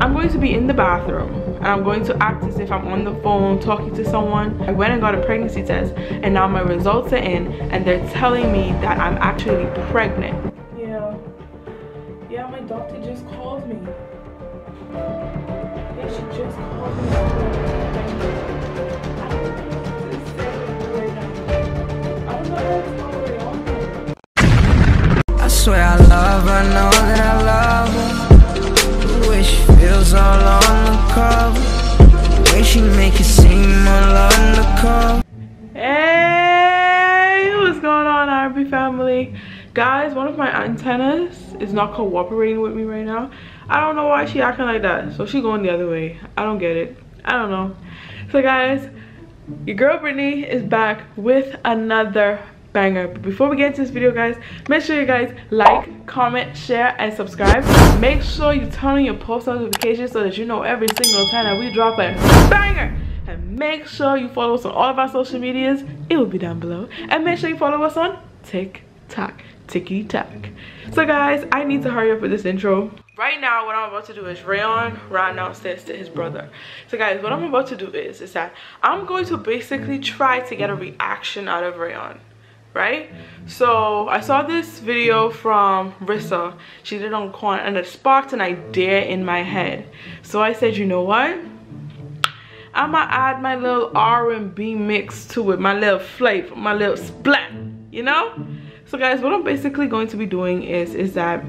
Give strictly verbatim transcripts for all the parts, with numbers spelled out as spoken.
I'm going to be in the bathroom and I'm going to act as if I'm on the phone talking to someone. I went and got a pregnancy test and now my results are in and they're telling me that I'm actually pregnant. Yeah. Yeah, my doctor just called me. Yeah, she just called me. I don't know what to say right now. I don't know what's going on. I swear I love her, know that I love her. Feels all on the cover. The way she make it seem all on the cover. Hey, what's going on, R and B family? Guys, one of my antennas is not cooperating with me right now. I don't know why she acting like that. So she going the other way. I don't get it. I don't know. So guys, your girl Brittany is back with another banger. But before we get into this video, guys, make sure you guys like, comment, share, and subscribe. Make sure you turn on your post notifications so that you know every single time that we drop a banger. And make sure you follow us on all of our social medias. It will be down below. And make sure you follow us on TikTok. TikTok. So guys, I need to hurry up with this intro. Right now, what I'm about to do is Rayon ran downstairs to his brother. So guys, what I'm about to do is, is that I'm going to basically try to get a reaction out of Rayon. Right, so I saw this video from Rissa. She did on Quan and it sparked an idea in my head. So I said, you know what, I'ma add my little R and B mix to it, my little flavor, my little splat, you know. So guys, what I'm basically going to be doing is is that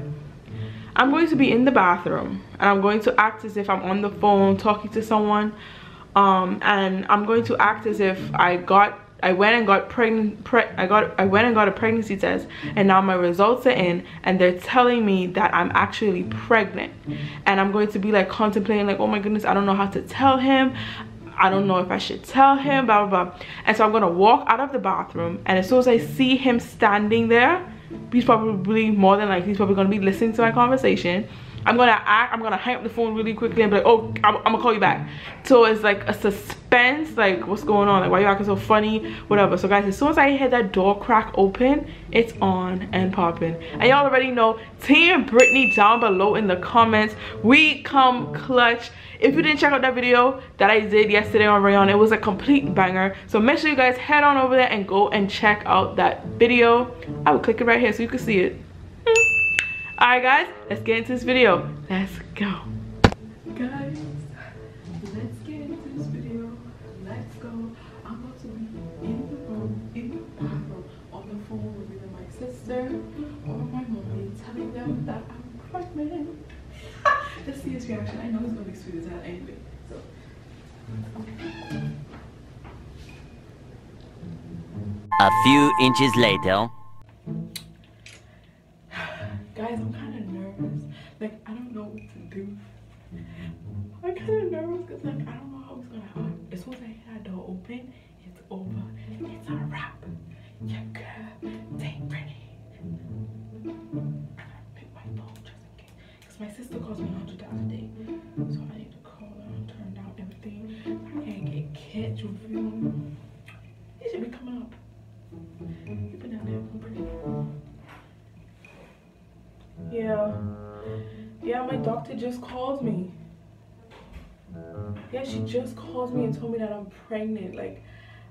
I'm going to be in the bathroom and I'm going to act as if I'm on the phone talking to someone, um and I'm going to act as if I got I went and got pregnant. Pre I got. I went and got a pregnancy test, and now my results are in, and they're telling me that I'm actually pregnant. And I'm going to be like contemplating, like, oh my goodness, I don't know how to tell him. I don't know if I should tell him. Blah blah blah. And so I'm gonna walk out of the bathroom, and as soon as I see him standing there, he's probably more than likely he's probably gonna be listening to my conversation. I'm gonna act. I'm gonna hang up the phone really quickly and be like, oh, I'm, I'm gonna call you back. So it's like a suspense, like what's going on, like why you acting so funny, whatever. So guys, as soon as I hear that door crack open, it's on and popping. And y'all already know, Team Brittany down below in the comments. We come clutch. If you didn't check out that video that I did yesterday on Rayon, it was a complete banger. So make sure you guys head on over there and go and check out that video. I will click it right here so you can see it. Alright guys, let's get into this video. Let's go. Guys, let's get into this video. Let's go. I'm about to be in the room, in the bathroom, on the phone with either my sister or my mommy, telling them that I'm pregnant. Let's see his reaction. I know it's gonna be sweet as hell anyway. So a few inches later. Guys, I'm kind of nervous. Like, I don't know what to do. I'm kind of nervous because, like, I don't know how it's going to happen. As soon as I hear that door open, it's over. It's a wrap. Your girl, take Brittany. And I pick my phone just in case. Because my sister calls me a hundred dollars a day. So I need to call her and turn down everything. I can't get kids, you feel me? It should be coming up. You've been down there with Brittany. Yeah, yeah, my doctor just called me. Yeah, she just called me and told me that I'm pregnant. Like,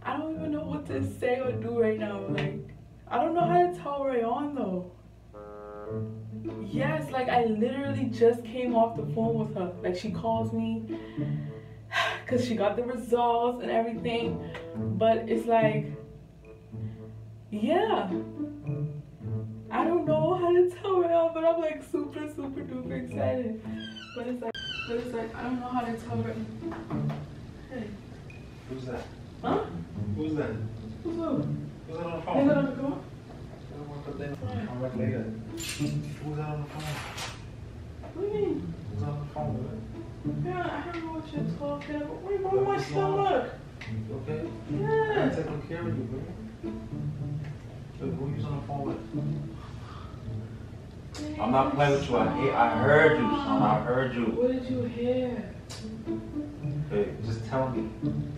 I don't even know what to say or do right now. Like, I don't know how to tell Rayon though. Yes, like I literally just came off the phone with her. Like, she calls me because she got the results and everything. But it's like, yeah. I don't know how to tell Rayon, but I'm like super, super duper excited. But it's like, but it's like, I don't know how to tell her. Hey. Who's that? Huh? Who's that? Who's who? Who's that on the phone? Is that on the phone? I'm right later. Who's that on the phone? What do you mean? Who's on the phone? Yeah, I don't know what you're talking about. Wait, mom, my stomach. You okay? Yeah. I'm taking care of you, baby. Look, who you on the phone with? I'm not playing with you. I, hate, I heard you, son. I heard you. What did you hear? Hey, just tell me.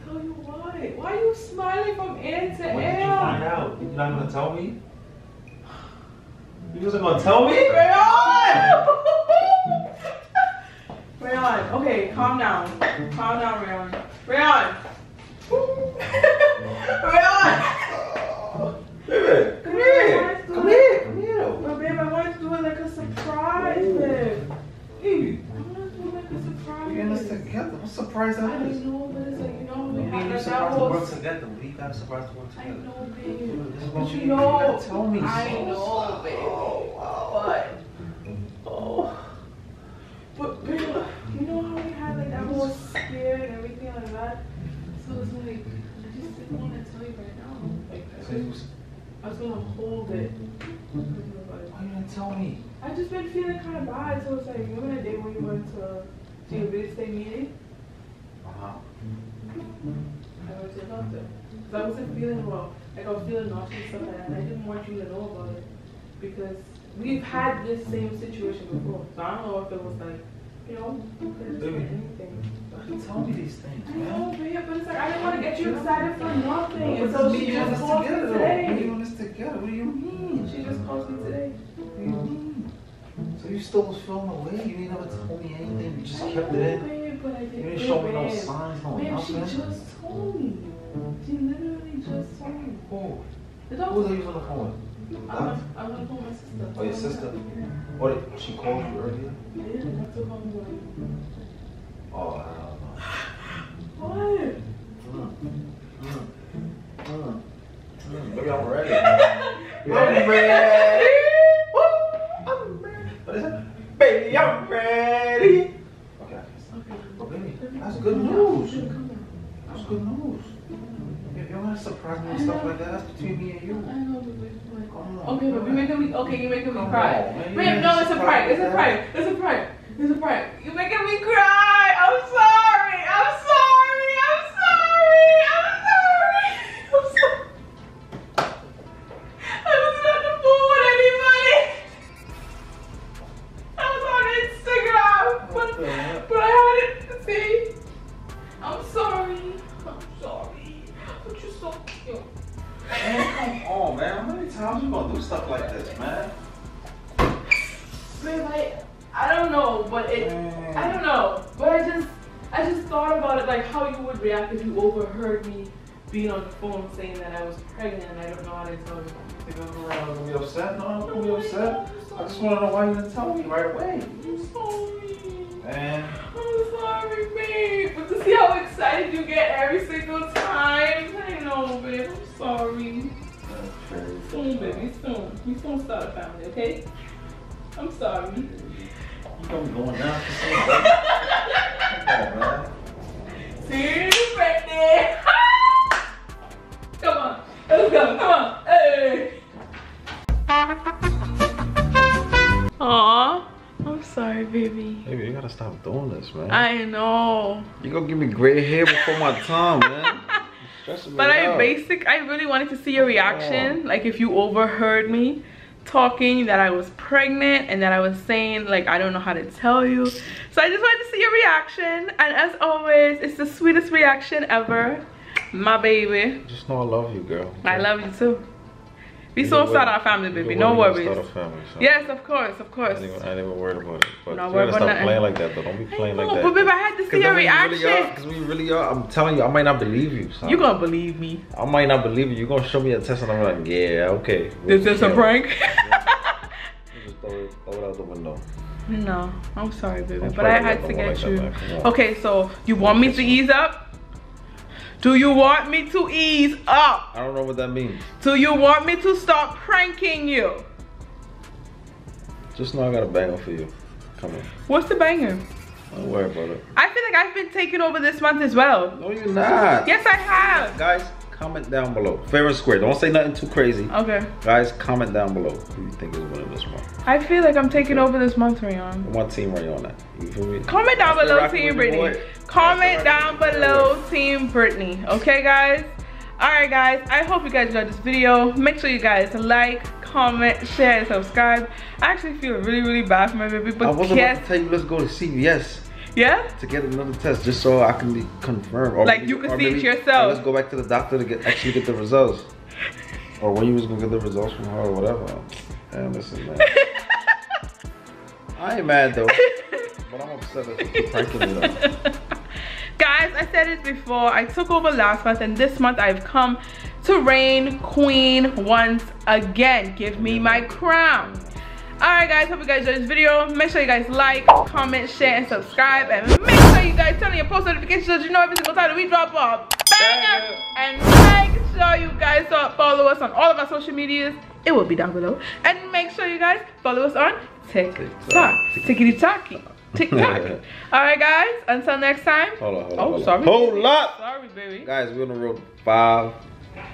Tell you what? Why are you smiling from ear to ear? What did you find out? You're not going to tell me? You wasn't going to tell me? Rayon! Rayon, okay, calm down. Calm down, Rayon. Rayon! Rayon! Baby, come here! Come here! Come here! But babe, I wanted to do it like a surprise, babe. Hey. I wanted to do it like a surprise. You're in this together. What surprise that is? I know, but it's like, you know, we have that surprise to work together. We got a surprise to work together. I know, babe. This is what you know. Tell me. I know, babe. Oh, wow. But, oh. But babe, you know how we had like that whole scare and everything like that? So it's like, I just didn't want to tell you right now. Like, I was, I was going to hold it. Why didn't you tell me? I just been feeling kind of bad. So it's like, remember that day when you went to, to your real estate meeting? Uh-huh. I went to the doctor. Because I wasn't feeling well. Like, I was feeling nauseous and stuff like that. And I didn't want you to know about it. Because we've had this same situation before. So I don't know if it was like, you know, anything. Tell me these things. I know, babe, but it's like I didn't want to get you excited for nothing. No, so she just called me today. What do you want us to get? What do you mean? She just called me today. What do you mean? So you still was feeling away? You didn't ever tell me anything. You just I kept know, it in. Babe, but I didn't you didn't show me no signs, no babe, nothing. She just told me. She literally just told me. Who? The doctor. Who was I using the phone? I went, I went for my sister. Oh, your sister? Yeah. What? She called you earlier? Yeah, that's what I'm doing. Oh, I don't know. What? Mm, mm, mm, mm. Maybe I'm ready. I'm ready. I'm ready. What is it? Baby, I'm ready. Okay. Okay. Well, baby, that's good news. That's good news. You don't want to surprise me and stuff like that. That's between me and you. I know, but wait, wait. Come on. Okay, but you're making me, okay, you're making me cry. Babe, no, it's a prank. It's a prank. It's a prank. It's a prank. You're making me cry. I'm sorry, I'm sorry, I'm sorry, I'm sorry, I'm sorry. I was on the phone with anybody. I was on Instagram, but, but I hadn't seen. I'm sorry, I'm sorry, but you're so cute. Man, come on, man. How many times you gonna do stuff like this, man? Babe, I, I don't know, but it, man. I don't know. But I just, I just thought about it, like how you would react if you overheard me being on the phone saying that I was pregnant and I don't know how to tell you. You think I'm gonna be upset? No, I'm not gonna be upset. I just wanna know why you didn't tell me right away. I'm sorry. Man. I'm sorry, babe. But to see how excited you get every single time, I know, babe. I'm sorry. That's crazy. Soon, baby, soon. We soon start a family, okay? I'm sorry. You don't be going down for something. Come on, man. See you, Brittany. Come on. Let's go. Come on. Hey. Aw. I'm sorry, baby. Baby, you gotta stop doing this, man. I know. You're gonna give me gray hair before my time, man. But I out. basic, I really wanted to see your reaction. Oh. Like if you overheard me talking that I was pregnant and that I was saying like I don't know how to tell you. So I just wanted to see your reaction, and as always it's the sweetest reaction ever, my baby. Just know I love you, girl. Okay? I love you too. We so start our family, baby. No worries. Start a family, so. Yes, of course, of course. I ain't even worried about it. But no, you gotta stop nothing. playing like that, though. Don't be playing know, like that. But babe, I had to see your reaction. Because we really are. I'm telling you, I might not believe you. So. You gonna believe me? I might not believe you. You gonna show me a test, and I'm like, yeah, okay. We'll is this a prank? Just throw it, throw it out the window. No, I'm sorry, baby, I'm but I had to get like you. That, okay, so you want me to ease up? Do you want me to ease up? I don't know what that means. Do you want me to stop pranking you? Just know I got a banger for you. Come on. What's the banger? Don't worry about it. I feel like I've been taking over this month as well. No, you're not. Yes, I have. Guys, comment down below. Fair and square. Don't say nothing too crazy. Okay. Guys, comment down below who you think is winning this month. I feel like I'm taking okay. over this month, Rayon. What team Rayon at? You feel me? Comment down That's below, Team Brittany. Comment down below, Team Brittany. Okay, guys? All right, guys. I hope you guys enjoyed this video. Make sure you guys like, comment, share, and subscribe. I actually feel really, really bad for my baby, but I was yes. about to tell you, let's go to C V S. Yeah? To get another test just so I can be confirmed. Or like maybe, you can see maybe, it yourself. Let's go back to the doctor to get actually get the results. Or when you was gonna get the results from her or whatever. Man, listen, man. I ain't mad though. but I'm upset that you're pranking me though. Guys, I said it before, I took over last month and this month I've come to reign queen once again. Give me my crown. Alright guys, hope you guys enjoyed this video. Make sure you guys like, comment, share, and subscribe. And make sure you guys turn on your post notifications so you know every single time that we drop our banger. And make sure you guys follow us on all of our social medias. It will be down below. And make sure you guys follow us on TikTok. Tickety-tocky. TikTok. Alright guys, until next time. Hold on, hold on. Oh, hold sorry. Hold up. Sorry, baby. Guys, we're on the road five,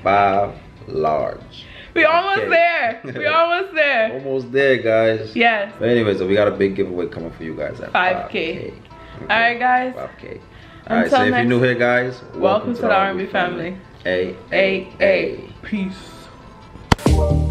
five large. We almost okay. there. We almost there. Almost there, guys. Yes. But anyways, so we got a big giveaway coming for you guys at five K. Okay. All right, guys. five K. All right, so if you're new here, guys, welcome, welcome to the R and B family. family. A A A. Peace.